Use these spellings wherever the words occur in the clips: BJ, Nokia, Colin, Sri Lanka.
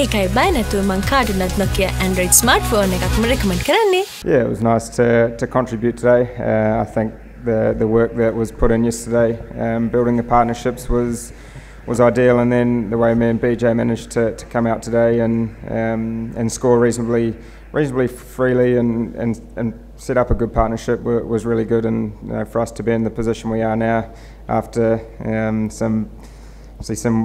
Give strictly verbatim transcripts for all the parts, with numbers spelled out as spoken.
ඒකයි බය නැතුව මං කාටුණත් Nokia Android smartphone එකක්ම recommend කරන්නේ. Yeah, it was nice to to contribute today. Uh, I think the the work that was put in yesterday, um, building the partnerships was was ideal, and then the way me and B J managed to, to come out today and um, and score reasonably reasonably freely and and, and set up a good partnership was really good, and you know, for us to be in the position we are now after um, some see some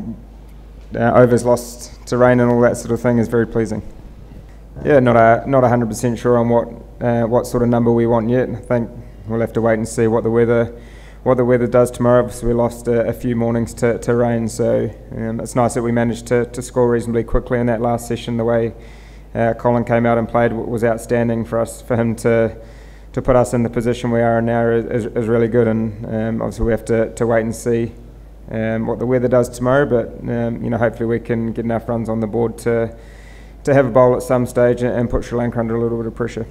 uh, overs lost to rain and all that sort of thing is very pleasing. Yeah, not a not one hundred percent sure on what uh, what sort of number we want yet. I think we'll have to wait and see what the weather. What the weather does tomorrow. Obviously we lost a, a few mornings to, to rain, so um, it's nice that we managed to, to score reasonably quickly in that last session. The way uh, Colin came out and played was outstanding for us. For him to to put us in the position we are now is, is really good, and um, obviously we have to, to wait and see um, what the weather does tomorrow. But um, you know, hopefully we can get enough runs on the board to to have a bowl at some stage and put Sri Lanka under a little bit of pressure.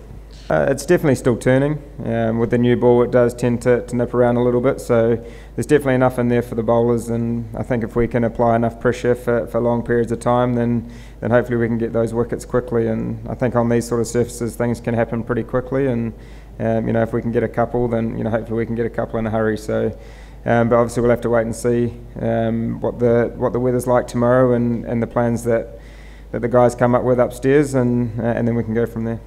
Uh, it's definitely still turning. Um, with the new ball it does tend to, to nip around a little bit, so there's definitely enough in there for the bowlers, and I think if we can apply enough pressure for, for long periods of time, then, then hopefully we can get those wickets quickly. And I think on these sort of surfaces things can happen pretty quickly, and um, you know, if we can get a couple, then you know, hopefully we can get a couple in a hurry. So, um, but obviously we'll have to wait and see um, what the what the weather's like tomorrow, and, and the plans that, that the guys come up with upstairs, and, uh, and then we can go from there.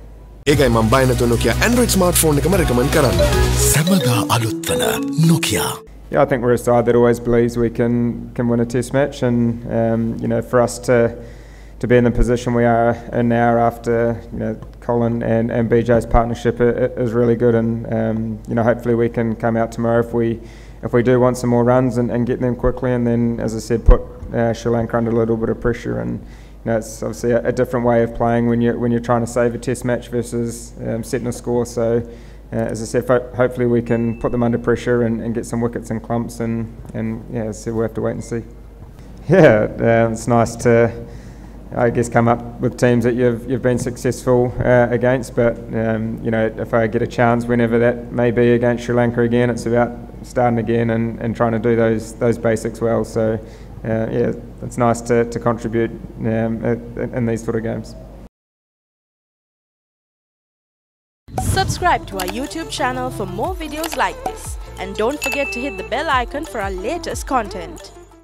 ඒකයි මම බය නැතුව Nokia Android smartphone එකම recommend කරන්න. සමගා අලුත්වන Nokia. Yeah, I think we're a side that always believes we can can win a test match, and um, you know, for us to to be in the position we are in now after you know Colin and and B J's partnership is really good, and um, you know, hopefully we can come out tomorrow if we if we do want some more runs and, and get them quickly, and then as I said, put uh, Sri Lanka under a little bit of pressure. And you know, it's obviously a, a different way of playing when you're when you're trying to save a test match versus um, setting a score. So, uh, as I said, ho hopefully we can put them under pressure and, and get some wickets and clumps. And and yeah, as I said, we'll have to wait and see. Yeah, uh, it's nice to, I guess, come up with teams that you've you've been successful uh, against. But um, you know, if I get a chance, whenever that may be, against Sri Lanka again, it's about starting again and, and trying to do those those basics well. So. Uh, yeah, it's nice to, to contribute um, in these sort of games. Subscribe to our YouTube channel for more videos like this, and don't forget to hit the bell icon for our latest content.